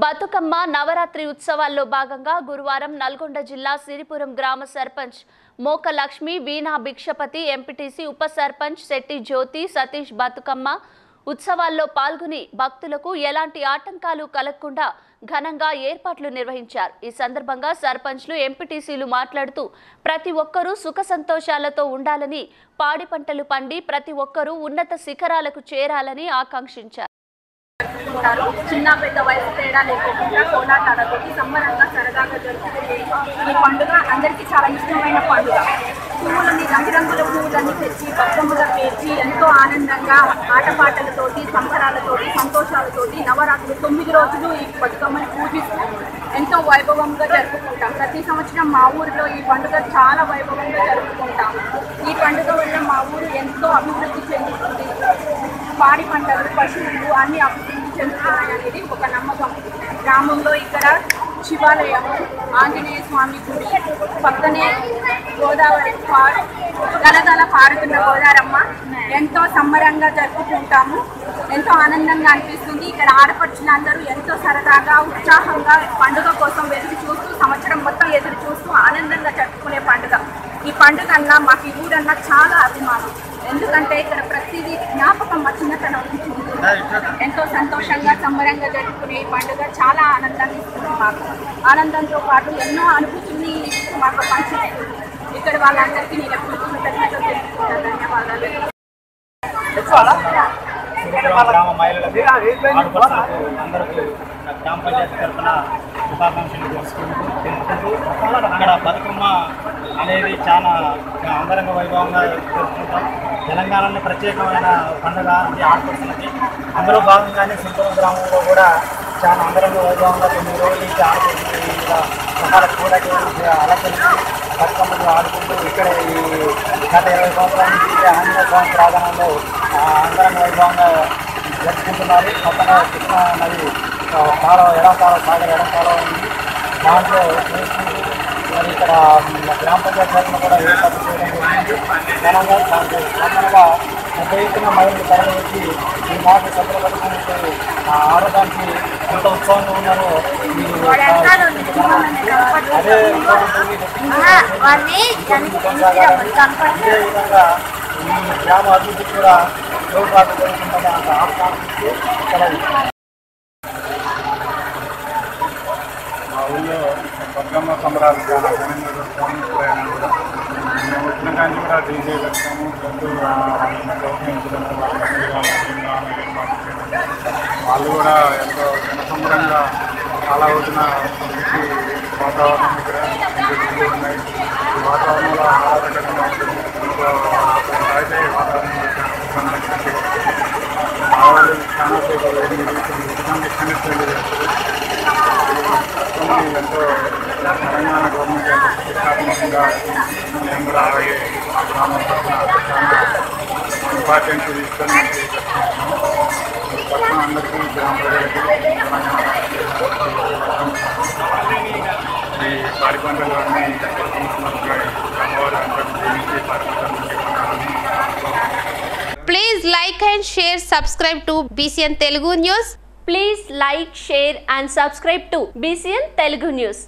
బతుకమ్మ నవరాత్రి ఉత్సవాల్లో భాగంగా గురువారం నల్గొండ జిల్లా సిరిపురం గ్రామ సర్పంచ్ మోకా లక్ష్మి వీణా భిక్షపతి ఎంపీటీసీ ఉప సర్పంచ్ శెట్టి జ్యోతి సతీష్ బతుకమ్మ ఉత్సవాల్లో పాల్గొని భక్తులకు ఎలాంటి ఆటంకాలు కలగకుండా ఘనంగా ఏర్పాట్లు నిర్వహించారు। ఈ సందర్భంగా సర్పంచ్లు ఎంపీటీసీలు మాట్లాడుతూ ప్రతి ఒక్కరూ సుఖ సంతోషాలతో ఉండాలని పాడి పంటలు పండి ప్రతి ఒక్కరూ ఉన్నత శిఖరాలకు చేరాలని ఆకాంక్షించారు। चिन्ना पेद्द वयसु तेड़ा लेकोकुंडा कोलाटाडकोटी संबरंगा सरदागा जरुगुतुंदी। ई पंडुग अंदरिकी चाला इष्टमैन पंडुग। पूलनी रंगरंगुल पूलनी तेच्ची बत्तम्मल पेर्ची एंतो आनंदंगा आटपाटलतोटी संबरालतोटी संतोषालतोटी नवरात्रि 9 रोजुलु ई बतुकम्मनि पूजिस्तू एंतो वैभवंगा जरुगुतुंटां। प्रति संवत्सरं मा ऊरिलो ई पंडुग चाला वैभवंगा जरुगुतुंटां। ई पंडुग वल्ल मा ऊरु एंतो अभिवृद्धि చెందుతుంది। పాడి పంటలు పశువులు అన్ని అభివృద్ధి చెందుతాయనేది ఒక నమ్మకం। గ్రామంలో ఇక్కడ శివాలయం, ఆంజనేయ స్వామి గుడి, పక్కనే గోదావరి పార్క్, గలగల పారుతున్న గోదారమ్మ ఎంతో సంబరంగా జరుపుకుంటాము। ఎంతో ఆనందంగా అనిపిస్తుంది। ఇక్కడ ఆడపడుచులందరూ ఎంతో సరదాగా ఉత్సాహంగా పండుగ కోసం ఎదురు చూస్తూ సంవత్సరం మొత్తం ఎదురు చూస్తూ ఆనందంగా జరుపుకునే పండుగ। ఈ పండుగన్నా మాకు ఈ ఊరన్నా చాలా అభిమానం। ఎందుకంటే ఇక్కడ ప్రతిదీ జ్ఞాపకం వచ్చినతనం ఎంతో సంతోషంగా సంబరంగా జరుపుకునే ఈ పండుగ చాలా ఆనందాన్ని ఇస్తుంది మాకు। ఆనందంతో పాటు ఎన్నో అనుభూతుల్ని మాకు పంచుతుంది। ఇక్కడ వాళ్ళందరికీ నేను కృతజ్ఞతలు తెలుపుతున్నాను। ధన్యవాదాలు। గ్రామ మహిళలకు అందరికీ గ్రామ పంచాయతీ తరఫున శుభాకాంక్షలు తెలుపుకుంటూ ఇక్కడ బతుకమ్మ అనేది చాలా అంగరంగ వైభవంగా జరుపుకుంటాం। తెలంగాణలో ప్రత్యేకమైన పండుగ అది ఆడుకుంటున్నది। అందులో భాగంగానే సిరిపురం గ్రామంలో కూడా చాలా అంగరంగ వైభవంగా 9 రోజులకి ఆడుకుంటుంది। సహాల కూడకి అలకలు బతుకమ్మలు ఆడుకుంటూ ఇక్కడ ఈ గత 20 సంవత్సరాల నుంచి ఆంజనేయ స్వామి ప్రాంగణంలో అంగరంగ వైభవంగా జరుపుకుంటున్నారు। కొత్తగా కృష్ణా నది కాలువ ఎడపాల సాగర్ ఎడపాల ఉంది, దాంట్లో మరి ఇక్కడ గ్రామ పంచాయతీ తరఫున కూడా ఏర్పాటు చేయడం జరిగింది। ఘనంగా దాంట్లో ఘనంగా పెద్ద ఎత్తున మహిళలు తరలివచ్చి ఈ మాట సభ్యులు ఆడటానికి ఎంత ఉత్సాహంగా ఉన్నారో అదే విధంగా ఈ గ్రామ అభివృద్ధి కూడా తోడ్పాటు జరుగుతుందని అంత ఆకాంక్షిస్తూ సెలవు. ఊళ్ళో బతుకమ్మ సంబరాలు చాలా ఘనంగా జరుగుతాము। ప్రయాణంలో మేము వచ్చిన కానీ కూడా డీజే పెడతాము, వాళ్ళు కూడా ఎంతో జనసంబరంగా చాలా రోజున వాతావరణం ఇక్కడ ఉన్నాయి। ఈ వాతావరణంలో ఆహ్లాదకరంగా అయితే వాతావరణం ఎంతో తెలంగాణ గవర్నమెంట్ ప్రత్యేకంగా మేము కూడా అలాగే మా గ్రామం చాలా ఇంపార్టెన్స్ తీసుకొని పక్కన అందరికీ గ్రామ ఈ పాడి పంటలు అన్నీ అమ్మవారు అందరూ. Please like and share, subscribe to BCN Telugu News. Please like, share and subscribe to BCN Telugu News.